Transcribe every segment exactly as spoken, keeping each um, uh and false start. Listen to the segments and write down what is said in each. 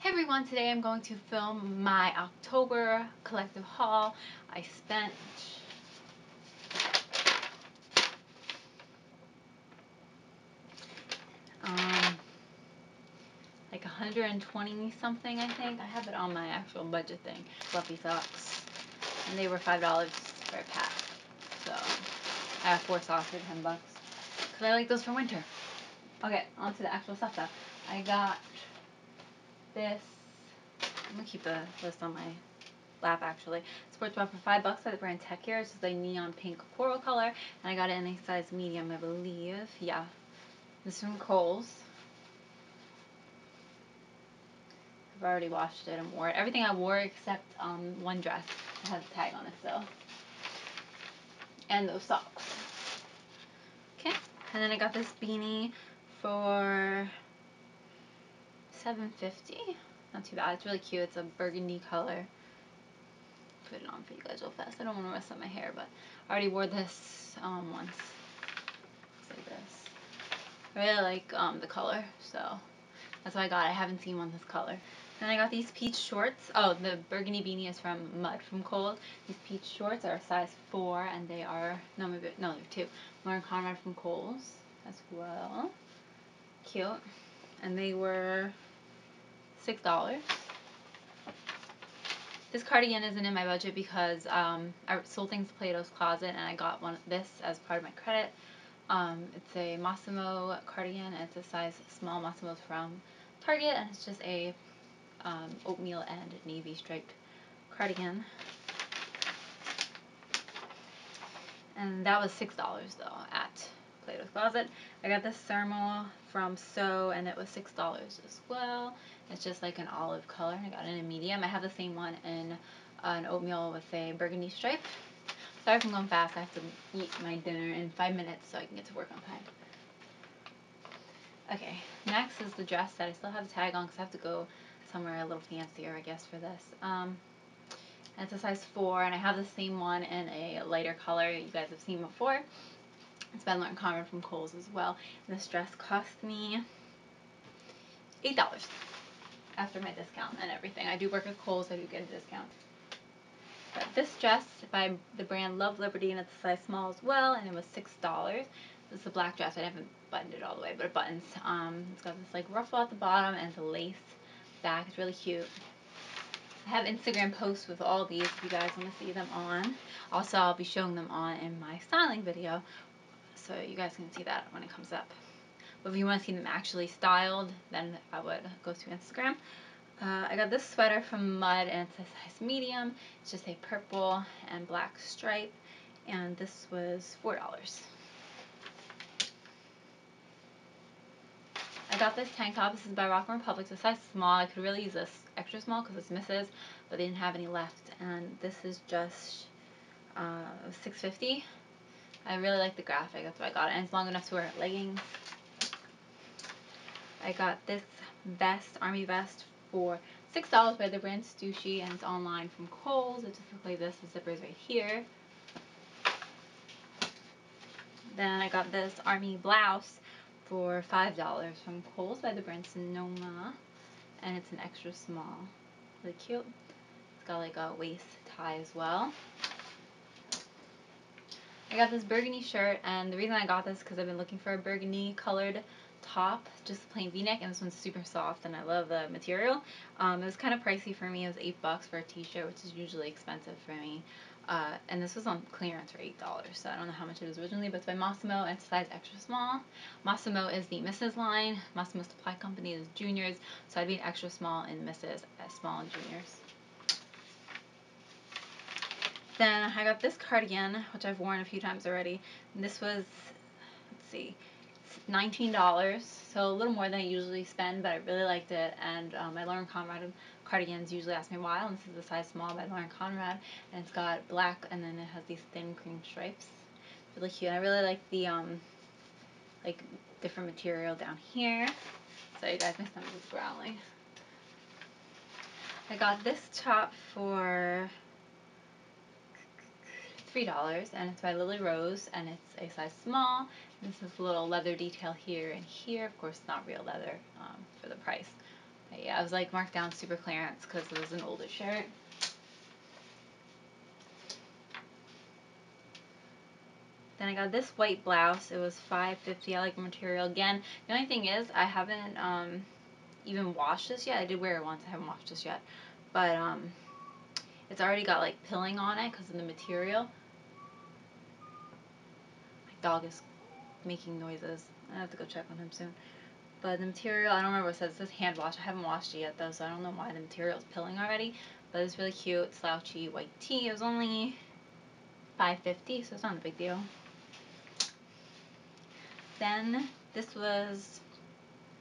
Hey everyone, today I'm going to film my October collective haul. I spent um, like one hundred twenty something, I think. I have it on my actual budget thing, fluffy socks, and they were five dollars for a pack. So I have four socks for ten bucks because I like those for winter. Okay, on to the actual stuff though. I got this, I'm going to keep the list on my lap actually. Sports bra for five bucks by the brand Tech Gear. It's just a neon pink coral color, and I got it in a size medium, I believe. Yeah. This is from Kohl's. I've already washed it and wore it. Everything I wore except um, one dress. It has a tag on it still. And those socks. Okay. And then I got this beanie for seven fifty. Not too bad. It's really cute. It's a burgundy color. Put it on for you guys real fast. I don't want to mess up my hair, but I already wore this um, once. It's like this. I really like um, the color, so that's what I got. I haven't seen one this color. Then I got these peach shorts. Oh, the burgundy beanie is from Mud from Kohl's. These peach shorts are a size four, and they are no, maybe no, they're two. Lauren Conrad from Kohl's as well. Cute, and they were six dollars. This cardigan isn't in my budget because um, I sold things to Plato's Closet, and I got one of this as part of my credit. Um, it's a Massimo cardigan, and it's a size small. Massimo's from Target, and it's just a um, oatmeal and navy striped cardigan. And that was six dollars though at Plato's Closet. I got this thermal from So, and it was six dollars as well. It's just like an olive color, and I got it in a medium. I have the same one in uh, an oatmeal with a burgundy stripe. Sorry if I'm going fast. I have to eat my dinner in five minutes so I can get to work on time. Okay, next is the dress that I still have the tag on because I have to go somewhere a little fancier, I guess, for this. Um, and it's a size four, and I have the same one in a lighter color you guys have seen before. It's by Lauren Conrad from Kohl's as well. And this dress cost me eight dollars after my discount and everything. I do work at Kohl's, so I do get a discount. But this dress by the brand Love Liberty, and it's a size small as well, and it was six dollars. This is a black dress. I haven't buttoned it all the way, but it buttons. Um, it's got this like ruffle at the bottom, and it's a lace back. It's really cute. I have Instagram posts with all these if you guys want to see them on. Also, I'll be showing them on in my styling video, so you guys can see that when it comes up. But if you want to see them actually styled, then I would go to Instagram. Uh, I got this sweater from Mud, and it's a size medium. It's just a purple and black stripe, and this was four dollars. I got this tank top. This is by Rock and Republic. It's a size small. I could really use this extra small because it's misses, but they didn't have any left. And this is just uh, six fifty. I really like the graphic, that's why I got it, and it's long enough to wear leggings. I got this vest, army vest, for six dollars by the brand Stushy, and it's online from Kohl's. It just looks like this, the zipper's right here. Then I got this army blouse for five dollars from Kohl's by the brand Sonoma, and it's an extra small. Really cute. It's got like a waist tie as well. I got this burgundy shirt, and the reason I got this is because I've been looking for a burgundy colored top, just a plain v-neck, and this one's super soft, and I love the material. Um, it was kind of pricey for me. It was eight bucks for a t-shirt, which is usually expensive for me, uh, and this was on clearance for eight dollars, so I don't know how much it was originally, but it's by Massimo, and it's size extra small. Massimo is the Missus line. Massimo Supply Company is juniors, so I'd be an extra small in Missus, as small in juniors. Then I got this cardigan, which I've worn a few times already. And this was, let's see, nineteen dollars, so a little more than I usually spend, but I really liked it. And um, my Lauren Conrad cardigans usually ask me why, and this is a size small by Lauren Conrad, and it's got black, and then it has these thin cream stripes. It's really cute. I really like the um, like different material down here. So you guys, my stomach is growling. I got this top for three dollars, and it's by Lily Rose, and it's a size small. This is a little leather detail here and here. Of course, it's not real leather um, for the price, But yeah, I was like marked down super clearance because it was an older shirt. Then I got this white blouse. It was five fifty. I like the material. Again, the only thing is I haven't um, even washed this yet. I did wear it once. I haven't washed this yet. But um, it's already got like pilling on it because of the material. My dog is making noises. I have to go check on him soon. But the material, I don't remember what it says. It says hand wash. I haven't washed it yet though, so I don't know why the material is pilling already. But it's really cute. Slouchy white tee. It was only five fifty, so it's not a big deal. Then this was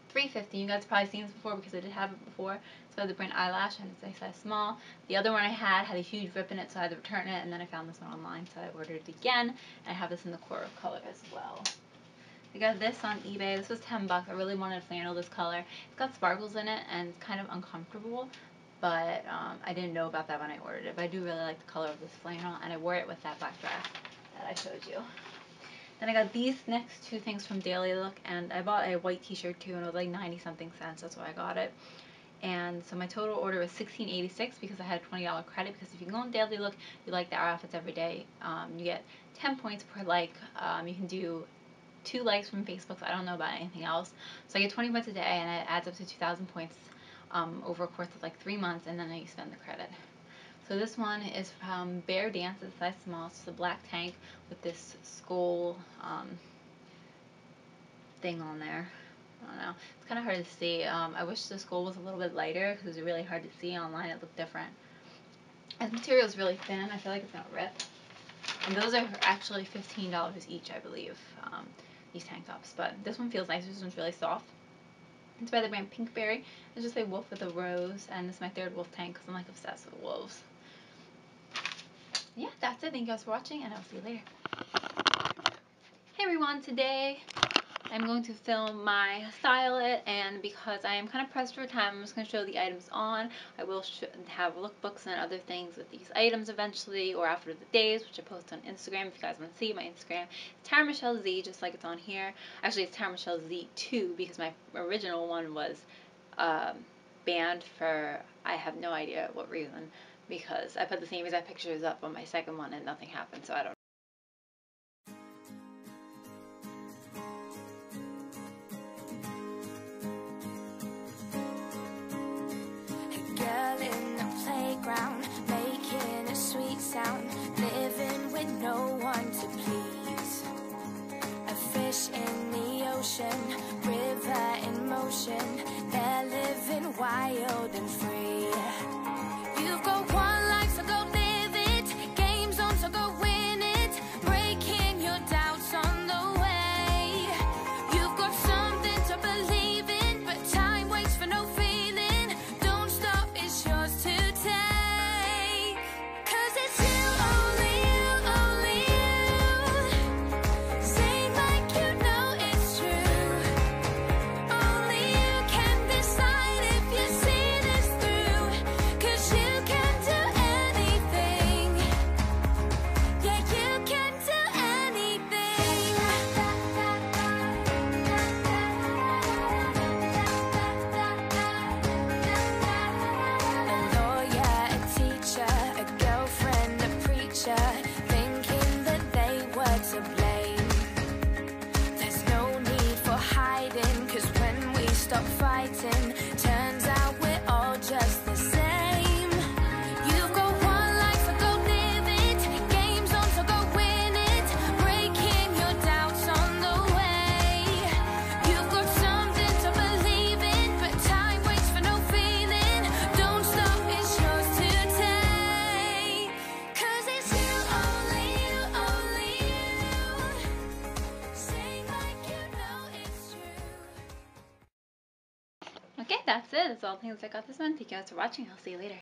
three fifty. You guys have probably seen this before because I did have it before. So I had the brand Eyelash and it's a size small. The other one I had had a huge rip in it, so I had to return it. And then I found this one online, so I ordered it again. And I have this in the coral color as well. I got this on eBay. This was ten bucks. I really wanted flannel this color. It's got sparkles in it and it's kind of uncomfortable, but um, I didn't know about that when I ordered it. But I do really like the color of this flannel, and I wore it with that black dress that I showed you. Then I got these next two things from Daily Look, and I bought a white t-shirt too, and it was like ninety something cents, that's why I got it. And so my total order was sixteen eighty-six because I had a twenty dollar credit, because if you go on Daily Look, you like our outfits every day. Um, you get ten points per like. Um, you can do two likes from Facebook, so I don't know about anything else. So I get twenty points a day, and it adds up to two thousand points um, over a course of like three months, and then you spend the credit. So this one is from Bear Dance. It's size small. It's a black tank with this skull um, thing on there. I don't know. It's kind of hard to see. Um, I wish the skull was a little bit lighter because it was really hard to see online. It looked different. And the material is really thin. I feel like it's gonna rip. And those are actually fifteen dollars each, I believe, um, these tank tops. But this one feels nice. This one's really soft. It's by the brand Pinkberry. It's just a wolf with a rose. And this is my third wolf tank because I'm like obsessed with wolves. Yeah, that's it. Thank you guys for watching, and I'll see you later. Hey everyone, today I'm going to film my style it, and because I am kind of pressed for time, I'm just going to show the items on. I will sh have lookbooks and other things with these items eventually, or after the days, which I post on Instagram if you guys want to see. My Instagram is TaraMichelleZ, just like it's on here. Actually, it's TaraMichelleZ two because my original one was um, banned for I have no idea what reason, because I put the same exact pictures up on my second one and nothing happened, so I don't in the playground, making a sweet sound, living with no one to please. A fish in the ocean, river in motion, they're living wild and free. You've got one life, so go live it. Game's on, so go win it. Breaking your doubts on the way. You've got something to believe in, but time waits for no fear. That's it. That's all the things I got this month. Thank you guys for watching. I'll see you later.